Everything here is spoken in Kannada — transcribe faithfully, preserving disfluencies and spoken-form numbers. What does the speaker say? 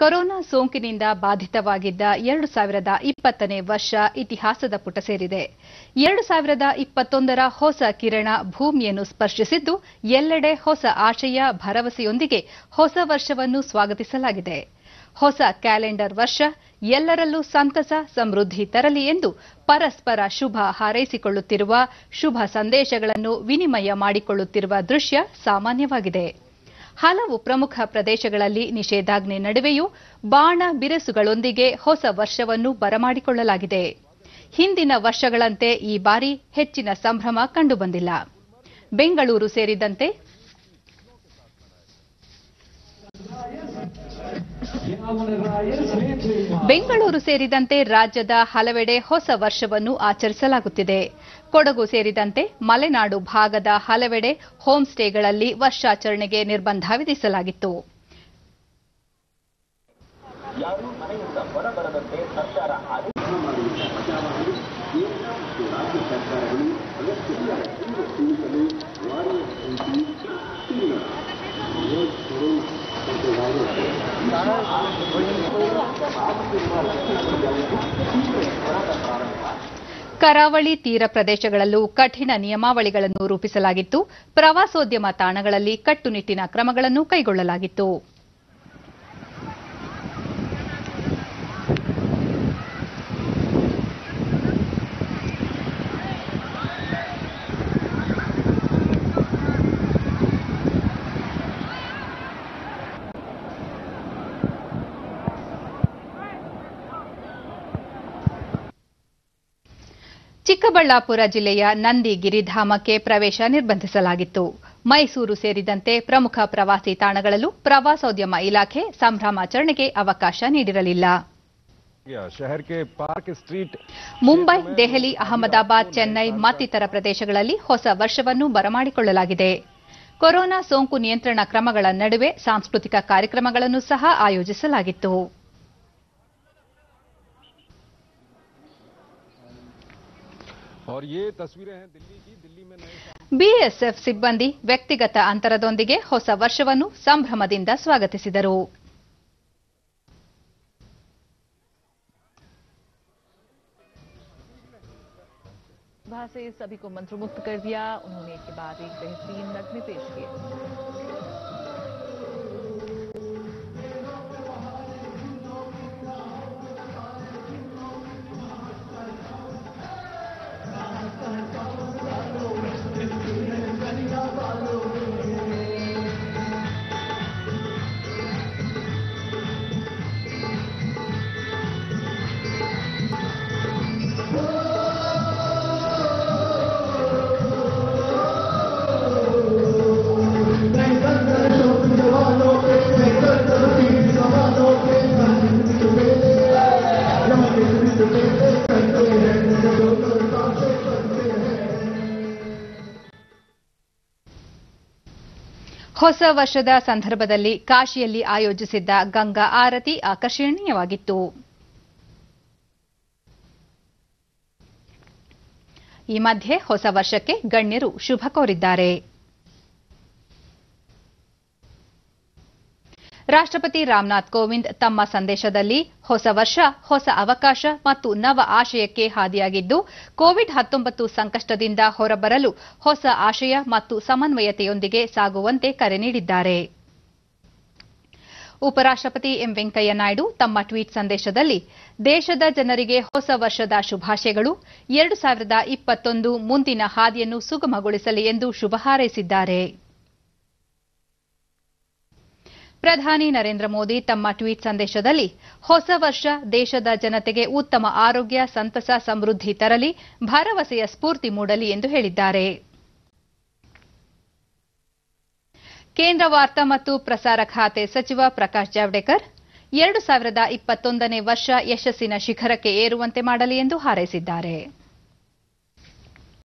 ಕೊರೋನಾ ಸೋಂಕಿನಿಂದ ಬಾಧಿತವಾಗಿದ್ದ ಎರಡು ಸಾವಿರದ ಇಪ್ಪತ್ತನೇ ವರ್ಷ ಇತಿಹಾಸದ ಪುಟ ಸೇರಿದೆ. ಎರಡು ಸಾವಿರದ ಇಪ್ಪತ್ತೊಂದರ ಹೊಸ ಕಿರಣ ಭೂಮಿಯನ್ನು ಸ್ಪರ್ಶಿಸಿದ್ದು, ಎಲ್ಲೆಡೆ ಹೊಸ ಆಶಯ, ಭರವಸೆಯೊಂದಿಗೆ ಹೊಸ ವರ್ಷವನ್ನು ಸ್ವಾಗತಿಸಲಾಗಿದೆ. ಹೊಸ ಕ್ಯಾಲೆಂಡರ್ ವರ್ಷ ಎಲ್ಲರಲ್ಲೂ ಸಂತಸ, ಸಮೃದ್ಧಿ ತರಲಿ ಎಂದು ಪರಸ್ಪರ ಶುಭ ಹಾರೈಸಿಕೊಳ್ಳುತ್ತಿರುವ, ಶುಭ ಸಂದೇಶಗಳನ್ನು ವಿನಿಮಯ ಮಾಡಿಕೊಳ್ಳುತ್ತಿರುವ ದೃಶ್ಯ ಸಾಮಾನ್ಯವಾಗಿದೆ. ಹಲವು ಪ್ರಮುಖ ಪ್ರದೇಶಗಳಲ್ಲಿ ನಿಷೇಧಾಜ್ಞೆ ನಡುವೆಯೂ ಬಾಣ ಬಿರುಸುಗಳೊಂದಿಗೆ ಹೊಸ ವರ್ಷವನ್ನು ಬರಮಾಡಿಕೊಳ್ಳಲಾಗಿದೆ. ಹಿಂದಿನ ವರ್ಷಗಳಂತೆ ಈ ಬಾರಿ ಹೆಚ್ಚಿನ ಸಂಭ್ರಮ ಕಂಡುಬಂದಿಲ್ಲ. ಬೆಂಗಳೂರು ಸೇರಿದಂತೆ ಬೆಂಗಳೂರು ಸೇರಿದಂತೆ ರಾಜ್ಯದ ಹಲವೆಡೆ ಹೊಸ ವರ್ಷವನ್ನು ಆಚರಿಸಲಾಗುತ್ತಿದೆ. ಕೊಡಗು ಸೇರಿದಂತೆ ಮಲೆನಾಡು ಭಾಗದ ಹಲವೆಡೆ ಹೋಮ್ ಸ್ಟೇಗಳಲ್ಲಿ ವರ್ಷಾಚರಣೆಗೆ ನಿರ್ಬಂಧ ವಿಧಿಸಲಾಗಿತ್ತು. ಕರಾವಳಿ ತೀರ ಪ್ರದೇಶಗಳಲ್ಲೂ ಕಠಿಣ ನಿಯಮಾವಳಿಗಳನ್ನು ರೂಪಿಸಲಾಗಿತ್ತು. ಪ್ರವಾಸೋದ್ಯಮ ತಾಣಗಳಲ್ಲಿ ಕಟ್ಟುನಿಟ್ಟಿನ ಕ್ರಮಗಳನ್ನು ಕೈಗೊಳ್ಳಲಾಗಿತ್ತು. ಚಿಕ್ಕಬಳ್ಳಾಪುರ ಜಿಲ್ಲೆಯ ನಂದಿ ಗಿರಿಧಾಮಕ್ಕೆ ಪ್ರವೇಶ ನಿರ್ಬಂಧಿಸಲಾಗಿತ್ತು. ಮೈಸೂರು ಸೇರಿದಂತೆ ಪ್ರಮುಖ ಪ್ರವಾಸಿ ತಾಣಗಳಲ್ಲೂ ಪ್ರವಾಸೋದ್ಯಮ ಇಲಾಖೆ ಸಂಭ್ರಮಾಚರಣೆಗೆ ಅವಕಾಶ ನೀಡಿರಲಿಲ್ಲ. ಮುಂಬೈ, ದೆಹಲಿ, ಅಹಮದಾಬಾದ್, ಚೆನ್ನೈ ಮತ್ತಿತರ ಪ್ರದೇಶಗಳಲ್ಲಿ ಹೊಸ ವರ್ಷವನ್ನು ಬರಮಾಡಿಕೊಳ್ಳಲಾಗಿದೆ. ಕೊರೋನಾ ಸೋಂಕು ನಿಯಂತ್ರಣ ಕ್ರಮಗಳ ನಡುವೆ ಸಾಂಸ್ಕೃತಿಕ ಕಾರ್ಯಕ್ರಮಗಳನ್ನು ಸಹ ಆಯೋಜಿಸಲಾಗಿತ್ತು. ಬಿಎಸ್ಎಫ್ ಸಿಬ್ಬಂದಿ ವ್ಯಕ್ತಿಗತ ಅಂತರದೊಂದಿಗೆ ಹೊಸ ವರ್ಷವನ್ನು ಸಂಭ್ರಮದಿಂದ ಸ್ವಾಗತಿಸಿದರು. ಹೊಸ ವರ್ಷದ ಸಂದರ್ಭದಲ್ಲಿ ಕಾಶಿಯಲ್ಲಿ ಆಯೋಜಿಸಿದ್ದ ಗಂಗಾ ಆರತಿ ಆಕರ್ಷಣೀಯವಾಗಿತ್ತು. ಈ ಮಧ್ಯೆ ಹೊಸ ವರ್ಷಕ್ಕೆ ಗಣ್ಯರು ಶುಭ ಕೋರಿದ್ದಾರೆ. ರಾಷ್ಟ್ರಪತಿ ರಾಮನಾಥ್ ಕೋವಿಂದ್ ತಮ್ಮ ಸಂದೇಶದಲ್ಲಿ ಹೊಸ ವರ್ಷ ಹೊಸ ಅವಕಾಶ ಮತ್ತು ನವ ಆಶಯಕ್ಕೆ ಹಾದಿಯಾಗಿದ್ದು, ಕೋವಿಡ್ ಹತ್ತೊಂಬತ್ತು ಸಂಕಷ್ಟದಿಂದ ಹೊರಬರಲು ಹೊಸ ಆಶಯ ಮತ್ತು ಸಮನ್ವಯತೆಯೊಂದಿಗೆ ಸಾಗುವಂತೆ ಕರೆ ನೀಡಿದ್ದಾರೆ. ಉಪರಾಷ್ಟ್ರಪತಿ ಎಂ ವೆಂಕಯ್ಯ ನಾಯ್ಡು ತಮ್ಮ ಟ್ವೀಟ್ ಸಂದೇಶದಲ್ಲಿ ದೇಶದ ಜನರಿಗೆ ಹೊಸ ವರ್ಷದ ಶುಭಾಶಯಗಳು, ಎರಡು ಸಾವಿರದ ಇಪ್ಪತ್ತೊಂದು ಮುಂದಿನ ಹಾದಿಯನ್ನು ಸುಗಮಗೊಳಿಸಲಿ ಎಂದು ಶುಭ ಹಾರೈಸಿದ್ದಾರೆ. ಪ್ರಧಾನಿ ನರೇಂದ್ರ ಮೋದಿ ತಮ್ಮ ಟ್ವೀಟ್ ಸಂದೇಶದಲ್ಲಿ ಹೊಸ ವರ್ಷ ದೇಶದ ಜನತೆಗೆ ಉತ್ತಮ ಆರೋಗ್ಯ, ಸಂತಸ, ಸಮೃದ್ಧಿ ತರಲಿ, ಭರವಸೆಯ ಸ್ಫೂರ್ತಿ ಮೂಡಲಿ ಎಂದು ಹೇಳಿದ್ದಾರೆ. ಕೇಂದ್ರ ವಾರ್ತಾ ಮತ್ತು ಪ್ರಸಾರ ಖಾತೆ ಸಚಿವ ಪ್ರಕಾಶ್ ಜಾವಡೇಕರ್ ಎರಡು ಸಾವಿರದ ಇಪ್ಪತ್ತೊಂದನೇ ವರ್ಷ ಯಶಸ್ಸಿನ ಶಿಖರಕ್ಕೆ ಏರುವಂತೆ ಮಾಡಲಿ ಎಂದು ಹಾರೈಸಿದ್ದಾರೆ.